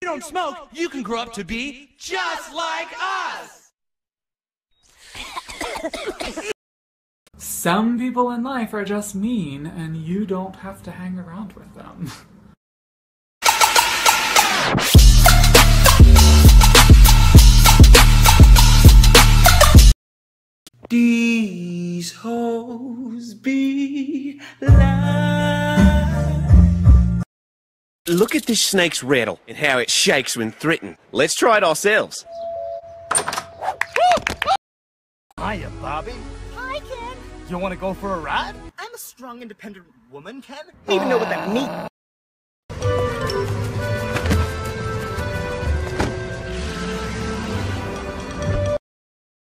Don't smoke, you can grow up to be just like us. Some people in life are just mean, and you don't have to hang around with them. These hoes be live. Look at this snake's rattle and how it shakes when threatened. Let's try it ourselves. Hiya, Bobby. Hi, Ken. You want to go for a ride? I'm a strong, independent woman, Ken. I don't even know what that means.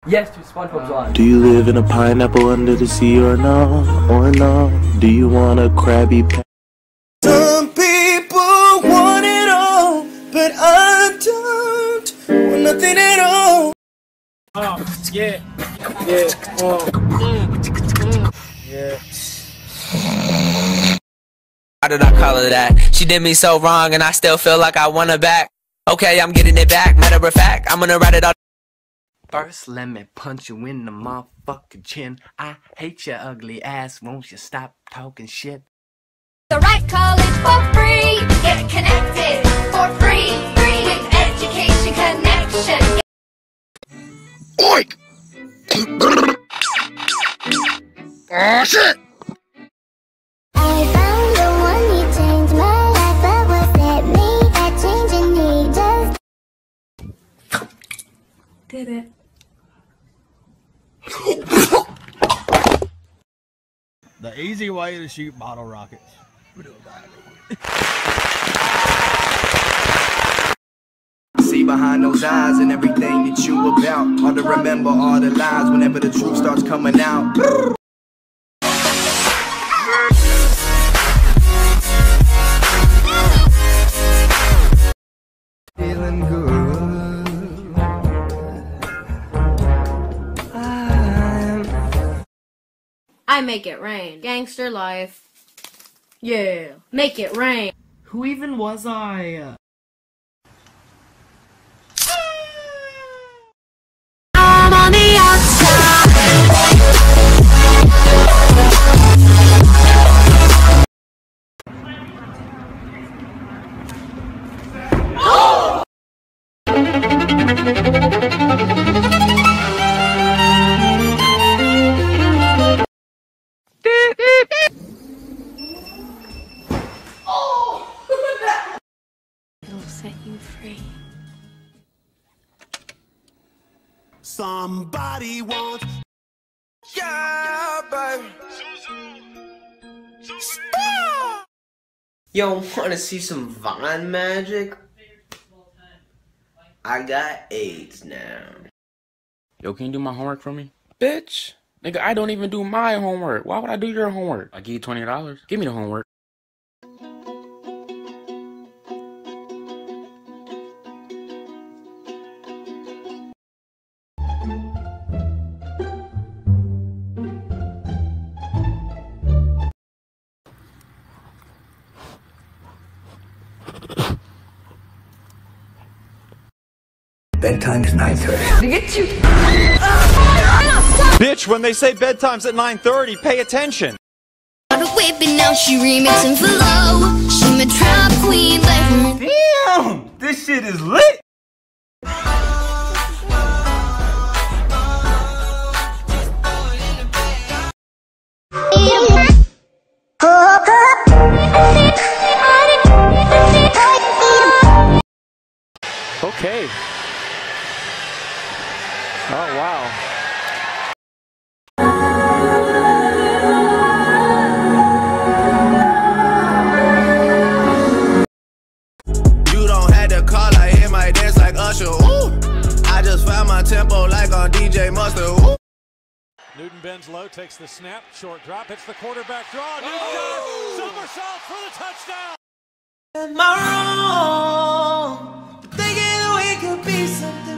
Yes, to SpongeBob's line. Do you live in a pineapple under the sea or no? Or no? Do you want a Krabby Patty? I don't want nothing at all. Oh, yeah. Yeah. Oh. Yeah. Why did I call her that? She did me so wrong, and I still feel like I want her back. Okay, I'm getting it back. Matter of fact, I'm gonna write it all. First, let me punch you in the motherfucking chin. I hate your ugly ass. Won't you stop talking shit? The right college for free. Get connected for free. Free with Education Connection. Oink! Oh shit! I found the one you changed my life, but was that me? That changing me just did it. The easy way to shoot bottle rockets. See behind those eyes and everything that you about. Hard to remember all the lies whenever the truth starts coming out. Feeling good. I make it rain. Gangster life. Yeah, make it rain. Who even was I? I'm on the outside. Oh! Set you free. Somebody wants, yeah, baby. Stop! Yo, wanna see some Vine magic? I got AIDS now. Yo, can you do my homework for me? Bitch, nigga, I don't even do my homework. Why would I do your homework? I give you $20. Give me the homework. Bedtime's 9:30. To get you. Bitch, when they say bedtime's at 9:30, pay attention. Now she remixing for low. She my trap queen. Damn, this shit is lit. Okay. Oh, wow. You don't have to call, I hear my dance like Usher. Ooh. I just found my tempo like on DJ Mustard. Ooh. Newton bends low, takes the snap, short drop, hits the quarterback draw. Newton does somersault for the touchdown. Am I wrong? Thinking we could be something.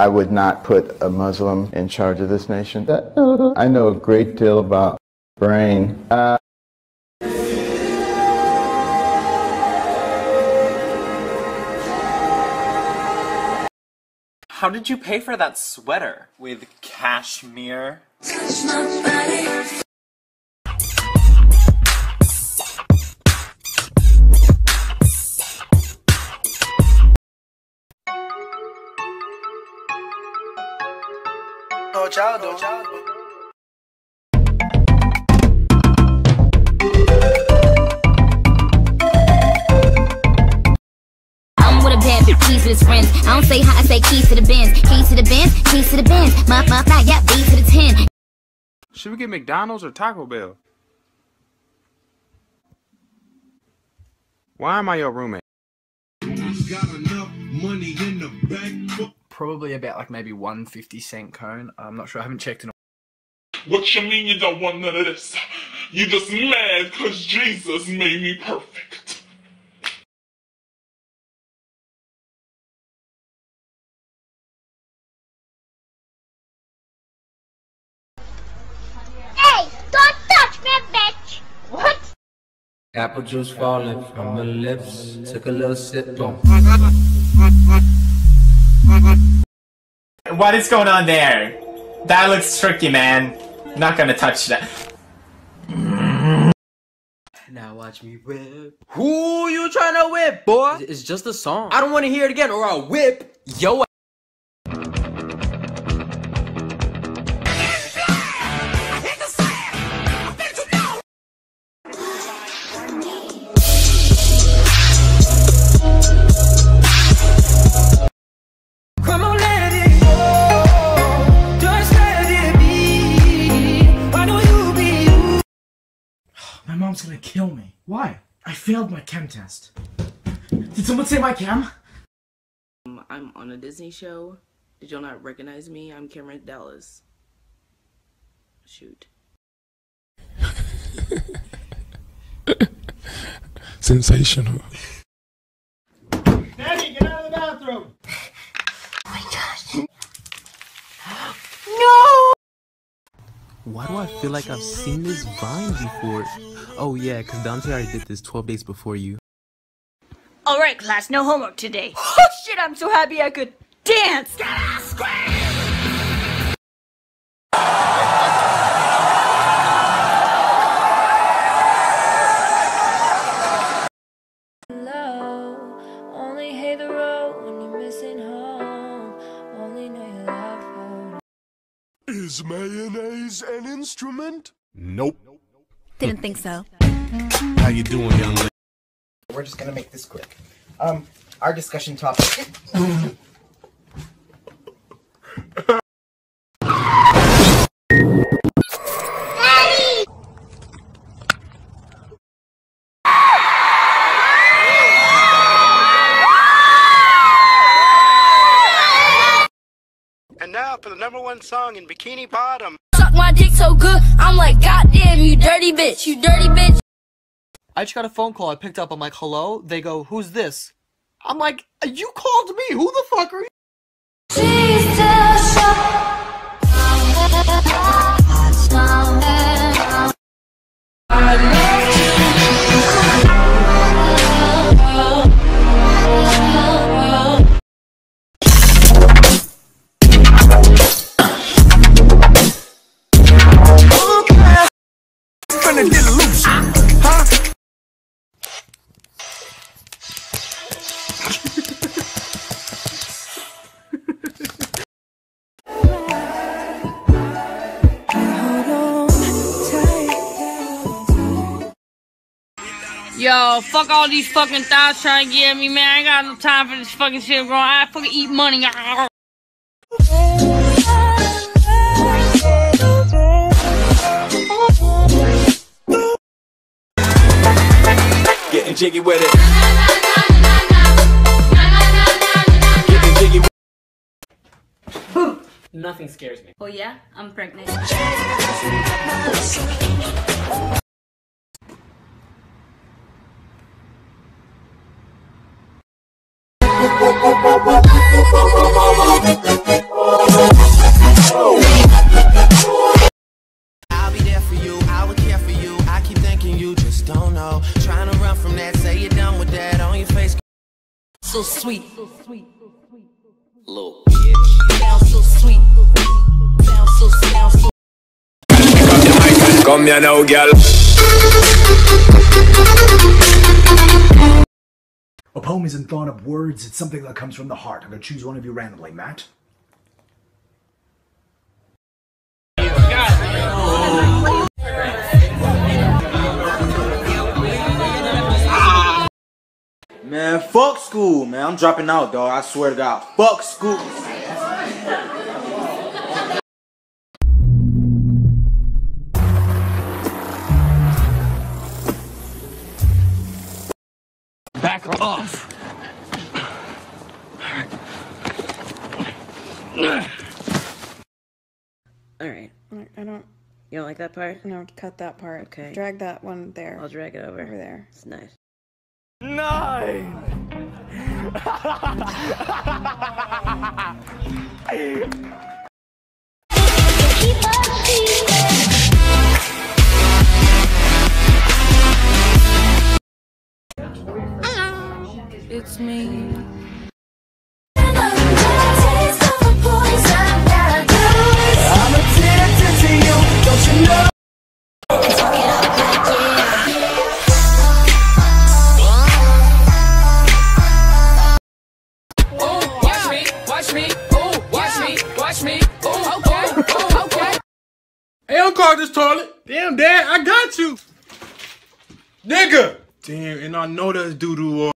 I would not put a Muslim in charge of this nation. I know a great deal about brain. How did you pay for that sweater with cashmere? Touch my body. No child, no child. I'm with a bad bitch, keys to his friends. I don't say hi, I say keys to the Benz. Keys to the Benz, keys to the Benz. My fly, yeah, B to the 10. Should we get McDonald's or Taco Bell? Why am I your roommate? You've got enough money in the bank. Probably about like maybe 1 50-cent cone. I'm not sure, I haven't checked in a... What you mean you don't want none of this? You just mad cause Jesus made me perfect. Hey! Don't touch me, bitch! What? Apple juice falling from the lips. Took a little sip, boom. What is going on there? That looks tricky, man. I'm not gonna touch that. Now watch me whip. Who you trying to whip, boy? It's just a song. I don't want to hear it again or I'll whip yo. My mom's gonna kill me. Why? I failed my chem test. Did someone say my chem? I'm on a Disney show. Did y'all not recognize me? I'm Cameron Dallas. Shoot. Sensational. Daddy, get out of the bathroom! Oh my gosh. No! Why do I feel like I've seen this vine before? Oh yeah, cause Dante already did this 12 days before you. Alright class, no homework today. Oh shit, I'm so happy I could dance! Hello, only hate the road when you're missing home. Only know you love home. Is mayonnaise an instrument? Nope. Didn't think so. How you doing, young lady? We're just gonna make this quick. Our discussion topic. And now for the #1 song in Bikini Bottom. Suck my dick so good, I'm like, goddamn, you dirty bitch, you dirty bitch. I just got a phone call, I picked up, I'm like, hello? They go, who's this? I'm like, you called me, who the fuck are you? Yo, fuck all these fucking thoughts trying to get me, man. I ain't got no time for this fucking shit, bro. I fucking eat money. Getting jiggy with it. Getting jiggy with it. Boom. Nothing scares me. Oh yeah? I'm pregnant. now. Trying to run from that, say you're done with that. On your face, so sweet. Little bitch. Sound so sweet. Sound so, sound so. Come here now, girl. A poem isn't thought of words, it's something that comes from the heart. I'm gonna choose one of you randomly, Matt. Man, fuck school, man. I'm dropping out, dog. I swear to God. Fuck school. Back off. Alright. I don't... You don't like that part? No, cut that part. Okay. Drag that one there. I'll drag it over. Over there. It's nice. Nine. It's me. Hey, don't call this toilet. Damn, Dad, I got you. Nigga. Damn, and I know that's doo-doo.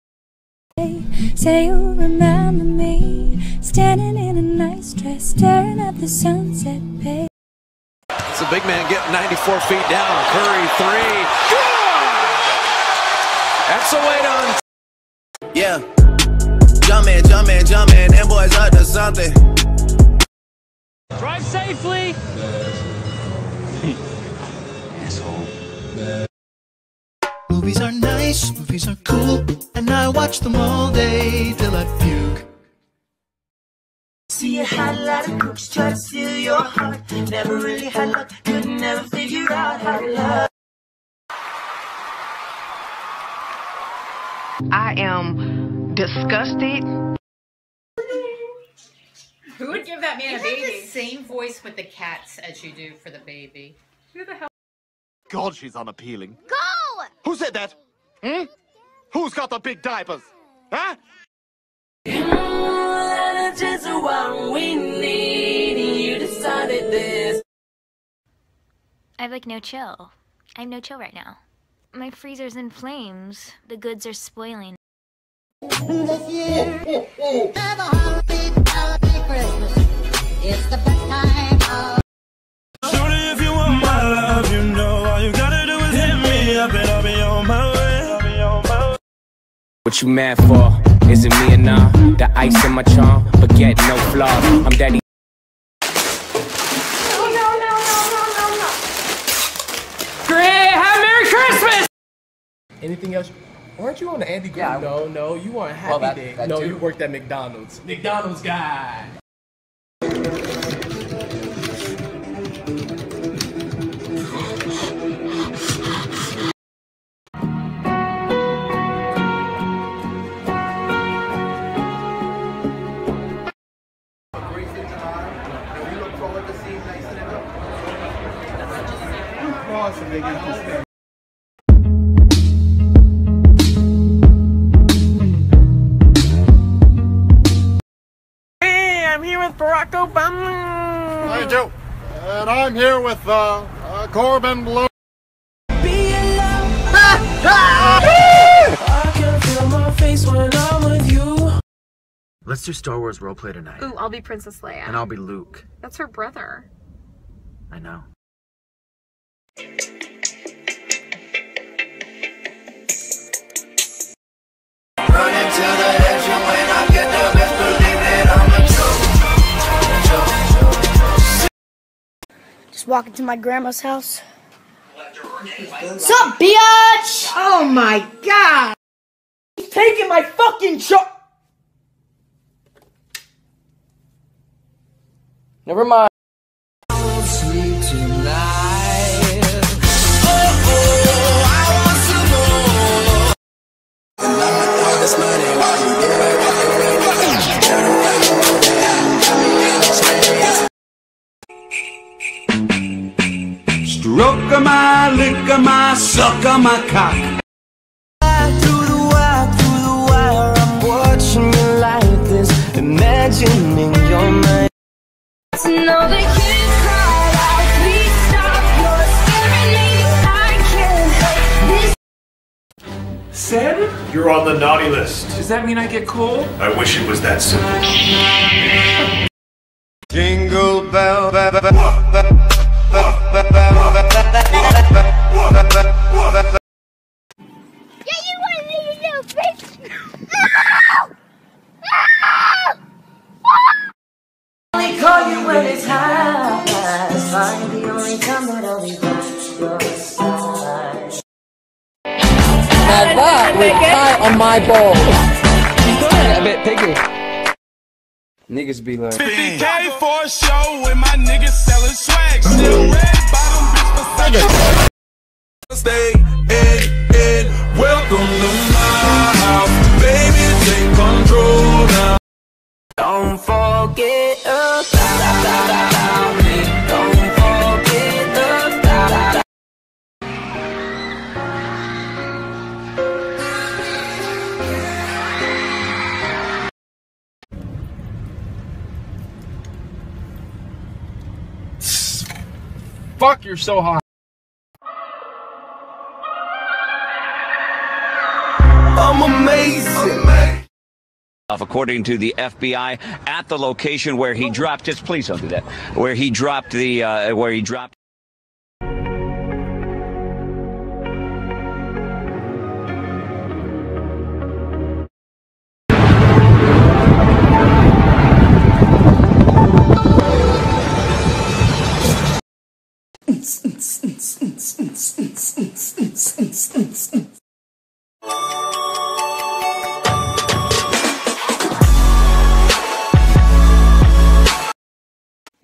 Say you remember me, standing in a nice dress, staring at the sunset, babe. It's a big man getting 94 feet down. Curry, three. Good. That's a weight on. Yeah. Jumpin', jumpin', jumpin', them boys up to something. Drive safely. Movies are nice, movies are cool, and I watch them all day till I puke. See, you had a lot of crooks try to steal your heart. Never really had luck, could never figure out how to love. I am disgusted. Who would give that man a baby? You have the same voice with the cats as you do for the baby. Who the hell? God, she's unappealing. Go! Who said that? Hmm? Who's got the big diapers? Huh? Let just what we need. You decided this. I have like no chill. I'm no chill right now. My freezer's in flames. The goods are spoiling. This year, have a holiday Christmas. It's the best time of. What you mad for? Is it me or nah? The ice in my charm, but get no flaws. I'm daddy. No, no, no, no, no, no, no. Great! Have a Merry Christmas! Anything else? Weren't you on the Andy Group? Yeah, no, no, you weren't happy day. No, too. You worked at McDonald's. McDonald's guy. Awesome, they get to stay. Hey, I'm here with Barack Obama. Hi, Joe. And I'm here with Corbin Blue. Be in love. I can feel my face when I'm with you. Let's do Star Wars roleplay tonight. Ooh, I'll be Princess Leia. And I'll be Luke. That's her brother. I know. Just walking to my grandma's house. What's up, biatch? Oh my God! He's taking my fucking shot. Never mind. Sweet tonight. Oh, I want some more. Stroke of my, lick of my, suck of my cock. Through the wire, I'm watching you like this, imagining your mind. Now they can't cry out, please stop, you're scaring me, I can't hate this. Sid? You're on the naughty list. Does that mean I get cold? I wish it was that simple. Jingle bell, bell, bell, bell, bell. Call you when it's high. It's probably the only time that I'll be by your side. My butt with pie on my balls. She's good. A bit picky. Niggas be like 50K for a show with my niggas selling swag. Still red bottom bitch for such. Stay in. Welcome to my house. Baby, take control now. Don't forget about me. Don't forget about me. Fuck, you're so hot. I'm amazing. According to the FBI, at the location where he dropped, just please don't do that. Where he dropped the,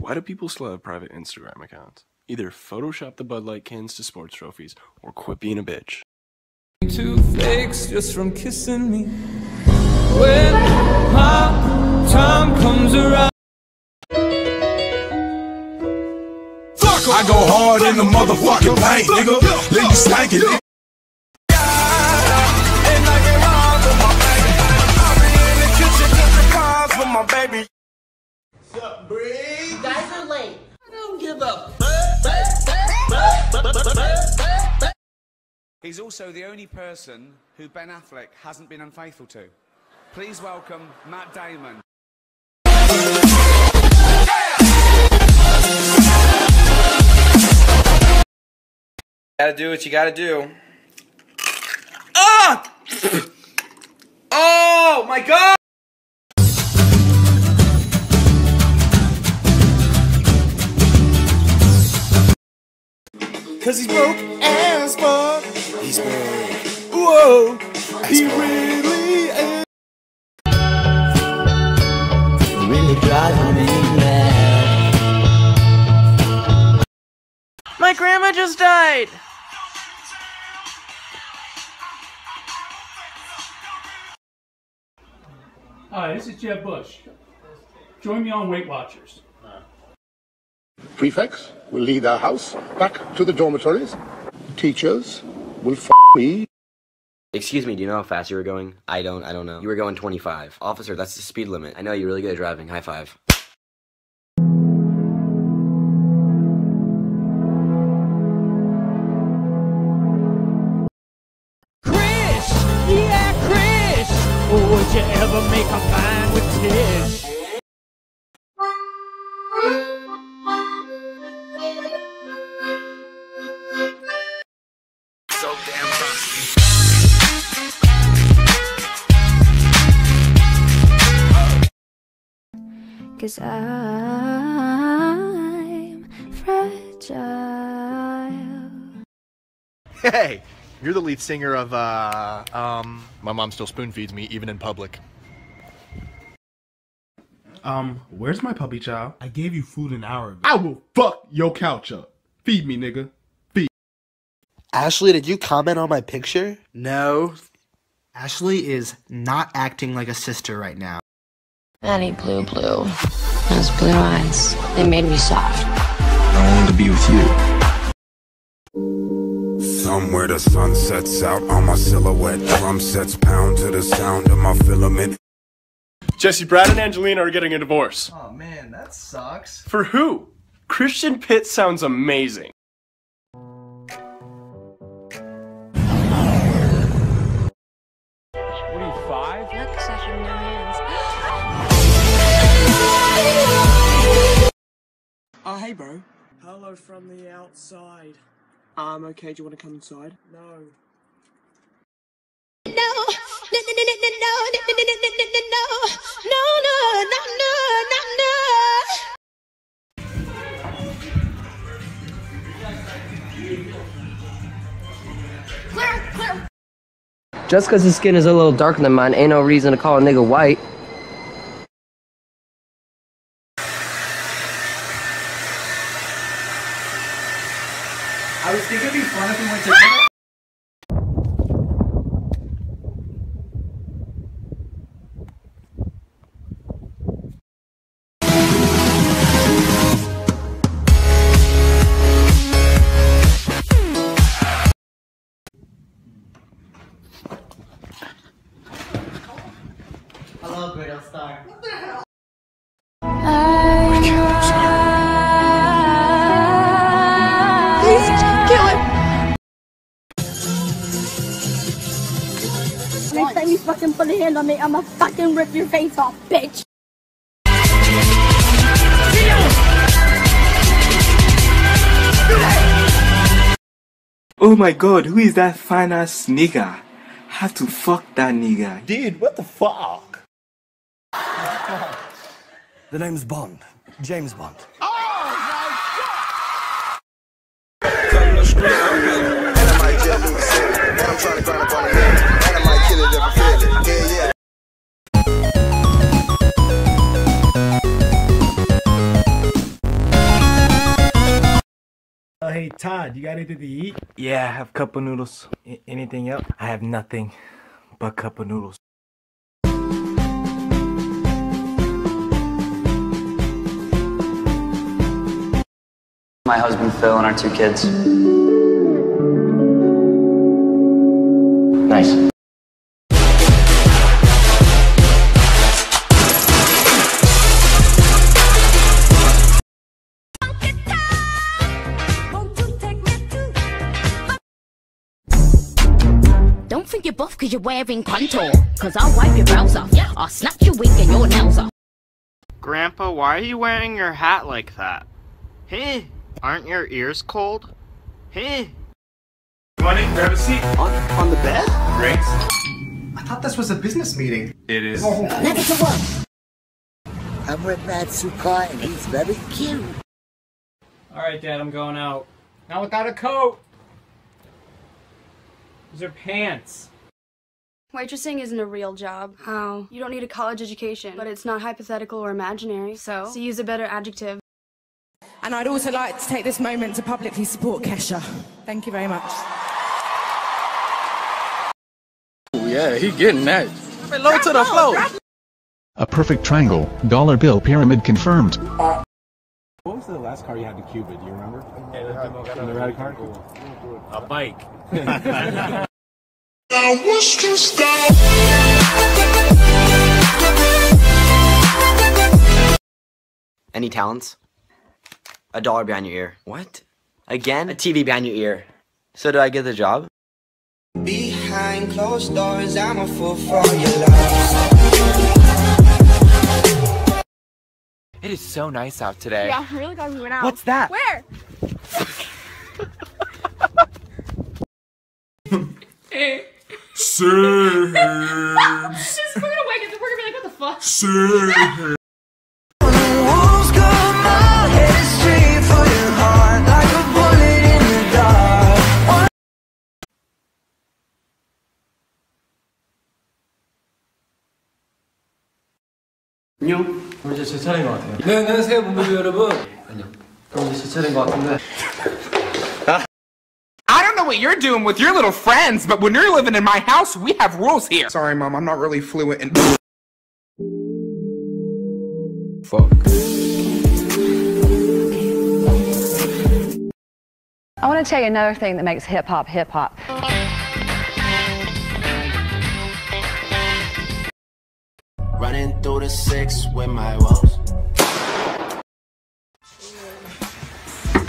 Why do people still have private Instagram accounts? Either Photoshop the Bud Light cans to sports trophies, or quit being a bitch. Two fakes just from kissing me. When my time comes around, I go hard in the motherfucking paint, nigga. Let you stank it, nigga. He's also the only person who Ben Affleck hasn't been unfaithful to. Please welcome Matt Damon. Gotta do what you gotta do. Ah! Oh my God! Cause he's broke as fuck. He's broke. Whoa, he really is. You're really driving me mad. My grandma just died. Hi, this is Jeb Bush. Join me on Weight Watchers. Prefects will lead our house back to the dormitories. Teachers will f*** me. Excuse me, do you know how fast you were going? I don't know. You were going 25. Officer, that's the speed limit. I know you're really good at driving. High five. Chris! Yeah, Chris! Would you ever make a fine with Tish? Cause I'm fragile. Hey, you're the lead singer of, My mom still spoon feeds me, even in public. Where's my puppy child? I gave you food an hour ago. I will fuck your couch up. Feed me, nigga. Feed. Ashley, did you comment on my picture? No. Ashley is not acting like a sister right now. Manny Blue. Those blue eyes, they made me soft. I wanted to be with you. somewhere the sun sets out on my silhouette. Drum sets pound to the sound of my filament. Jesse, Brad, and Angelina are getting a divorce. Oh man, that sucks. For who? Christian Pitt sounds amazing. Oh, hey, bro. Hello from the outside. I'm okay. Do you want to come inside? No. No, no, no, no, no, no, no, no, no, no, no, no, no, no, no. Claire, Claire. Just because his skin is a little darker than mine, ain't no reason to call a nigga white. I was thinking it'd be fun if we went to Hello, Brittle Star. What the hell? Next time you fucking put a hand on me, I'ma fucking rip your face off, bitch! Oh my god, who is that fine ass nigga? Had to fuck that nigga. Dude, what the fuck? The name's Bond. James Bond. Oh my god! Come to school, I'm good, and I might just lose it, and I'm trying to grind up on the head. Hey Todd, you got anything to eat? Yeah, I have cup of noodles. Anything else? I have nothing but cup of noodles. My husband Phil and our two kids. Nice. Don't think you're buff cause you're wearing contour. Cause I'll wipe your brows off, yeah. I'll snap your wig and your nails off. Grandpa, why are you wearing your hat like that? Hey, aren't your ears cold? Hey. You want to grab a seat? On the bed? Great. I thought this was a business meeting. It is. Let me to work. I'm with Matsuka and he's very cute. Alright Dad, I'm going out. Not without a coat. Those are pants. Waitressing isn't a real job. How? You don't need a college education, but it's not hypothetical or imaginary, so use a better adjective. And I'd also like to take this moment to publicly support Kesha. Thank you very much. Oh yeah, he getting that. Low to the floor. A perfect triangle, dollar bill pyramid confirmed. What was the last car you had to Cuba? Do you remember? The red car? A bike. I wish to stop. Any talents? A dollar behind your ear. What? Again? A TV behind your ear. So do I get the job? Behind closed doors, I'm a fool for your love. It is so nice out today. Yeah, I'm really glad we went out. What's that? Where? Sir. Just we're gonna wake up. We're gonna be like, what the fuck? Sir. 안녕. 그럼 이제 제 차례인 것 같아요. 네, 안녕하세요, 분들 여러분. 안녕. 그럼 이제 제 차례인 것 같은데. What you're doing with your little friends, but when you're living in my house, we have rules here. Sorry, Mom, I'm not really fluent in. Fuck. I want to tell you another thing that makes hip-hop hip-hop. Running through the six with my woes. That's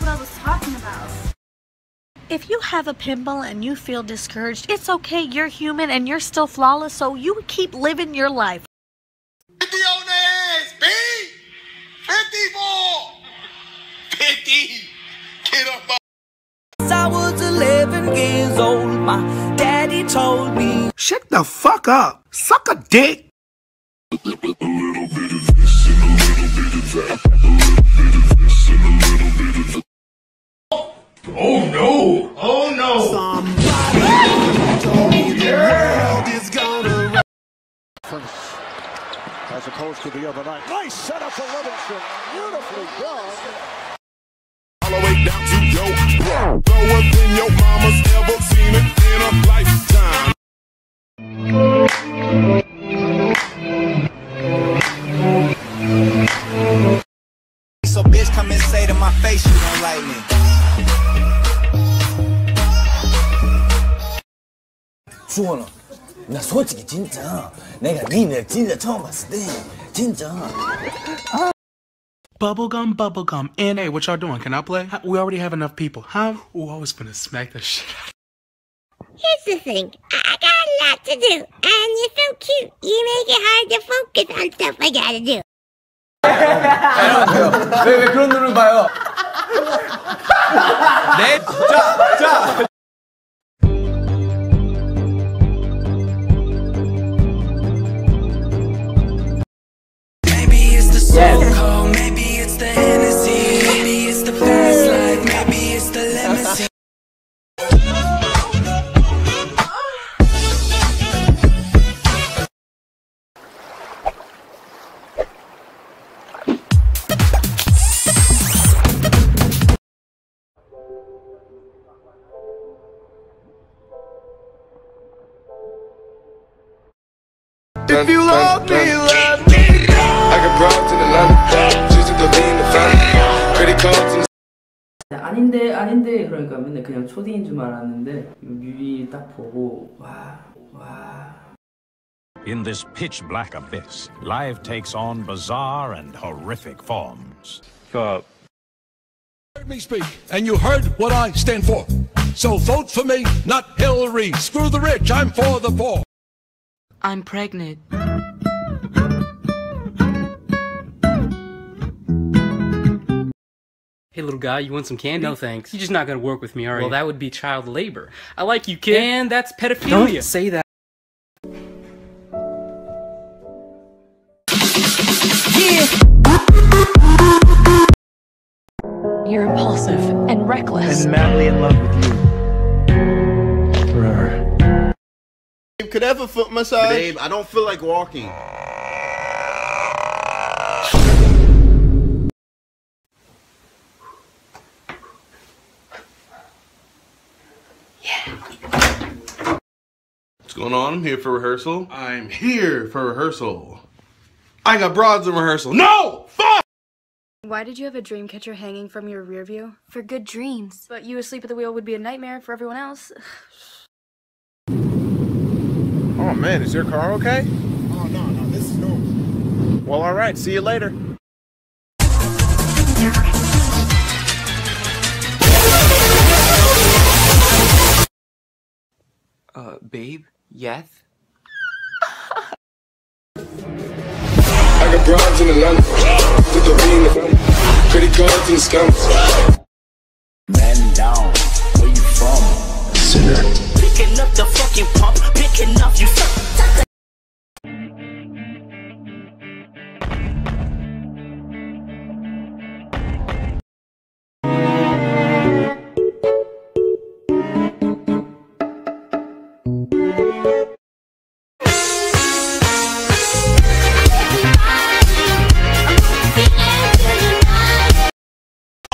what I was talking about. If you have a pimple and you feel discouraged, it's okay, you're human and you're still flawless, so you keep living your life. 50 on their ass, B! 50 more! 50! Get up, bro! Since I was 11 years old, my daddy told me, shut the fuck up! Suck a dick! A little bit of this and a little bit of that. A little bit of this and a little bit of that. Oh no! Oh no! Somebody told me the world is gonna run. As opposed to the other night. Nice setup for Livingston. Beautifully done. All the way down to your throat. Lower than your mama's ever seen it in a lifetime. So bitch come and say to my face you don't like me. Sure, 나 솔직히 진짜 내가 니네 진짜 처음 봤을 때 진짜. Bubblegum, bubblegum, and hey, what y'all doing? Can I play? We already have enough people. Huh? Ooh, I was gonna smack the shit out. Here's the thing, I got a lot to do, and you're so cute. You make it hard to focus on stuff I gotta do. 왜 그런 눈을 봐요? 네, 자. If you love me, I got broads in Atlanta, just to be in the family, credit cards in the... 아닌데 그러니까 맨날 그냥 초딩인 줄 알았는데 뮤비 딱 보고 와. In this pitch black abyss, life takes on bizarre and horrific forms. You heard me speak, and you heard what I stand for. So vote for me, not Hillary. Screw the rich, I'm for the poor. I'm pregnant. Hey little guy, you want some candy? No thanks. You're just not gonna work with me, are you? Well, that would be child labor. I like you, kid. And that's pedophilia. Don't say that. Yeah. You're impulsive and reckless. And madly in love with you. Forever. Could I have a foot massage? Babe, I don't feel like walking. Yeah. What's going on? I'm here for rehearsal. I'm here for rehearsal. I got broads in rehearsal. No! Fuck! Why did you have a dream catcher hanging from your rear view? For good dreams. But you asleep at the wheel would be a nightmare for everyone else. Oh man, is your car okay? Oh no, this is normal. Well, all right, see you later. Babe, yes? I got broads in Atlanta, put the V in the front, credit cards and scams. Man down, where you from? Sinner. Picking up the fucking pump, picking up you suck.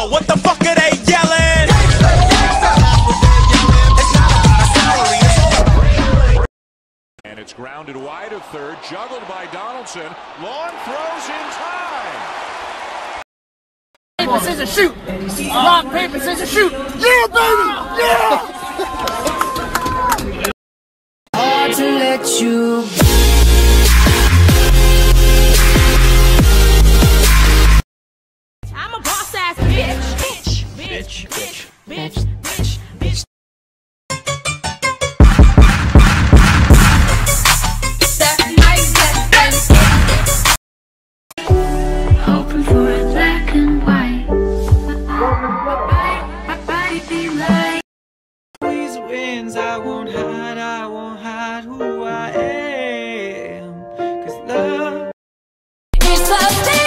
Oh, what the fuck are they yelling? It's grounded wide of third, juggled by Donaldson. Long throws in time. Paper, scissors, shoot! Rock, paper, scissors, shoot! Yeah, baby! Yeah! Hard to let you go. I'm a boss ass bitch. Bitch, bitch, bitch, bitch, bitch. I won't hide, who I am, 'cause love is something.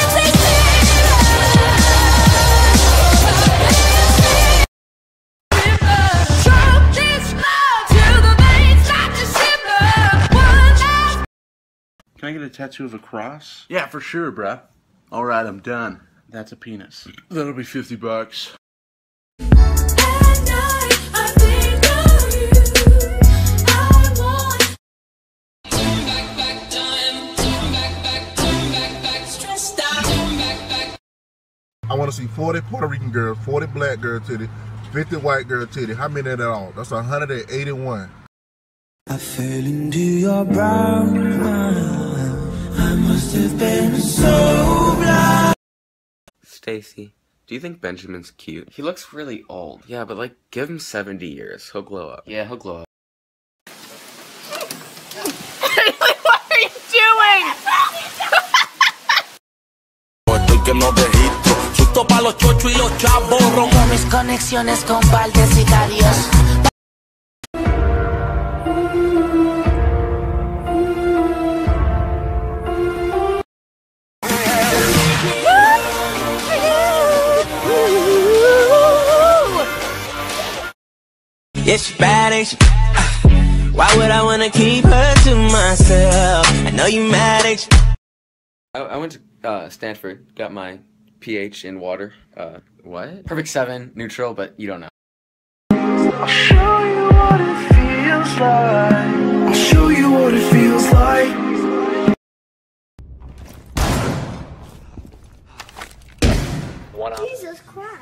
Drop this love to the veins, not to shiver. Can I get a tattoo of a cross? Yeah, for sure, bruh. Alright, I'm done. That's a penis. That'll be $50. I want to see 40 Puerto Rican girls, 40 black girl titty, 50 white girl titty. How many at all? That's 181. I fell into your brown eye. I must have been so blind. Stacy, do you think Benjamin's cute? He looks really old. Yeah, but like, give him 70 years. He'll glow up. Yeah, he'll glow up. What are you doing? Tienes conexiones con baldes sicarios. It's Spanish. Why would I wanna keep her to myself? I know you mad at you. I went to Stanford, got my pH in water. What? Perfect 7, neutral, but you don't know. I'll show you what it feels like. I'll show you what it feels like. Jesus Christ.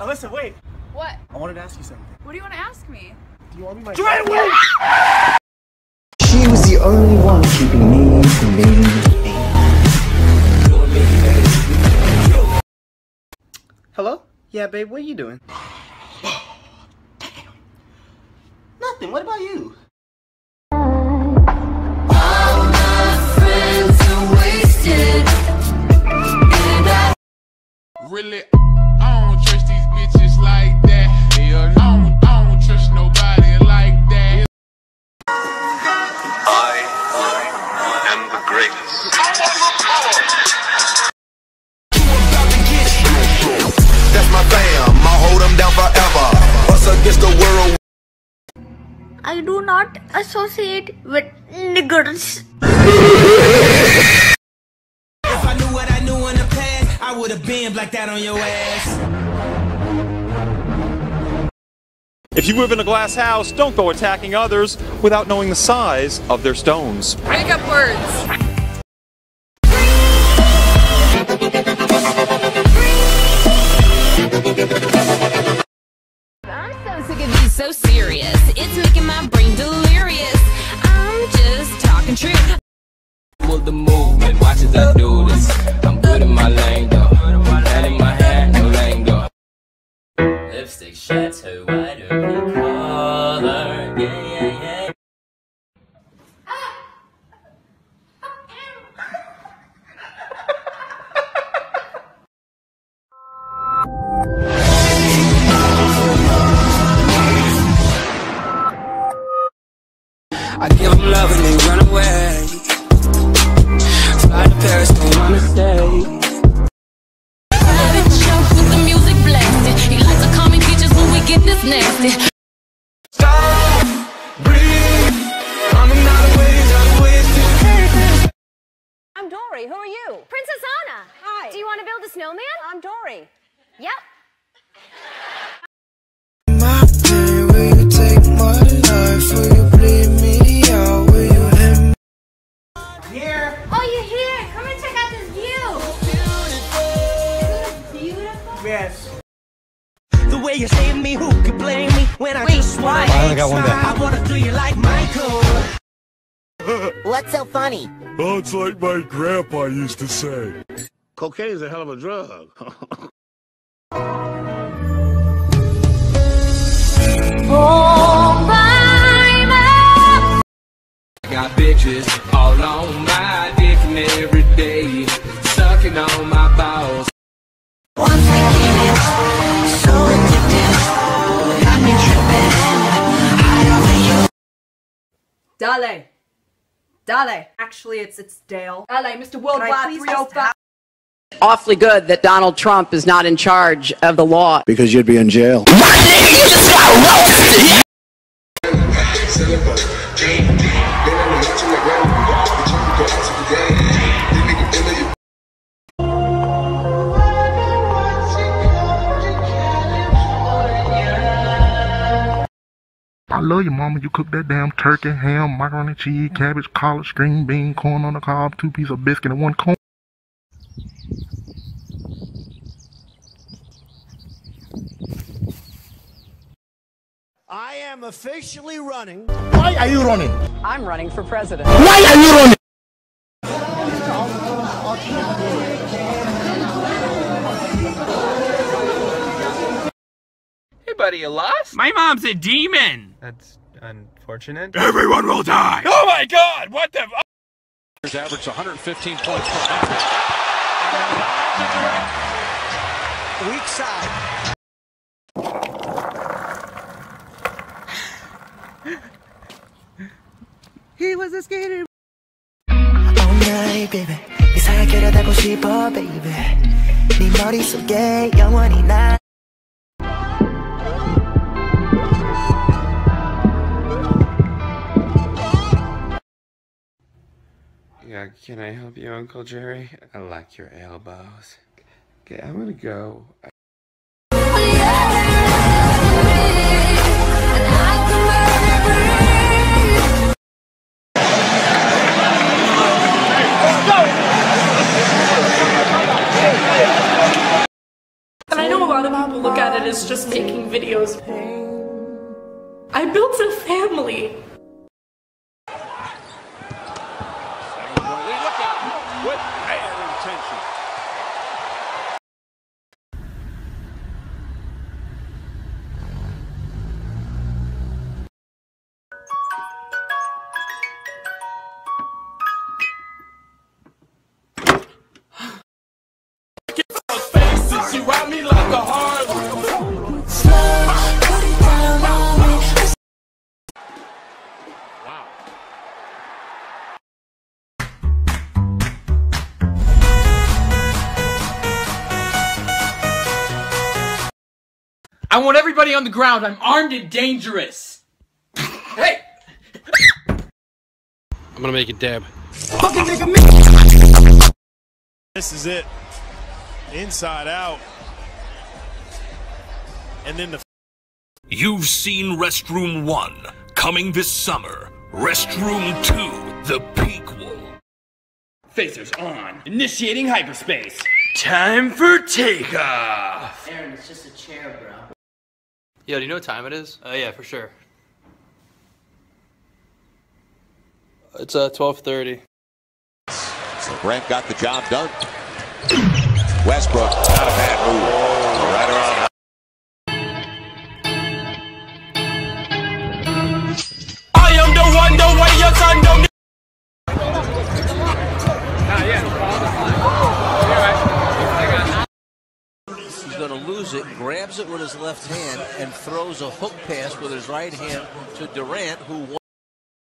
Alyssa, wait. What? I wanted to ask you something. What do you want to ask me? Do you want me my friend? She was the only one keeping me from being. Hello? Yeah, babe, what are you doing? Damn. Nothing, what about you? Really, I don't trust these bitches like that. I don't trust nobody like that. I am the greatest. That's my fam. I'll hold them down forever. Us against the world. I do not associate with niggers. Would have been like that on your ass. If you live in a glass house, don't go attacking others without knowing the size of their stones. Make up words. I'm so sick of being so serious. It's making my brain delirious. I'm just talking true. Well, the movement, watch as I do this. I'm good in my lane. Lipstick shadow wider than color. Yeah, yeah, yeah. I give them love and they run away. Fly to Paris, don't wanna stay. Nasty. Dory. Who are you? Princess Anna. Hi. Do you want to build a snowman? I'm Dory. Yep. Here. Oh, you're here. Come and check out this view. Isn't it beautiful? Yes. The way you save me, who could blame me when I just want I want to do you like Michael. What's so funny? Oh, it's like my grandpa used to say. Cocaine is a hell of a drug. Oh, my. I got bitches all on my dick and every day, sucking on my balls. Once I came in, so addicted, got me tripping, I don't know you. Dale. Dale. Actually, it's Dale. Dale, Mr. Worldwide 305. Awfully good that Donald Trump is not in charge of the law. Because you'd be in jail. My nigga, you just got roasted! I love you, mama. You cook that damn turkey, ham, macaroni, cheese, cabbage, collard, string bean, corn on the cob, 2 pieces of biscuit, and 1 cone. I am officially running. Why are you running? I'm running for president. Why are you running? Anybody lost? My mom's a demon! That's unfortunate. Everyone will die! Oh my god! What the f? Average 115 points per 100. Weak side. He was a skater. All night, baby. 이상하게 하다고 싶어, baby. 네 머릿속에 영원히 나. Yeah, can I help you, Uncle Jerry? I like your elbows. Okay, I'm gonna go. And I know a lot of people look at it as just making videos. I built a family. I want everybody on the ground. I'm armed and dangerous. Hey! I'm gonna make it dab. Fucking make a mix. This is it. Inside out. And then the. You've seen Restroom 1 coming this summer. Restroom 2, the prequel. Phasers on. Initiating hyperspace. Time for takeoff. Aaron, it's just a chair, bro. Yo, do you know what time it is? Yeah, for sure. It's 12:30. Brent got the job done. Westbrook, not a bad move. Right around. I am the one, the way your son don't. Not yet. Oh. Anyway, he's gonna lose it. Grabs it with his left hand and throws a hook pass with his right hand to Durant, who won.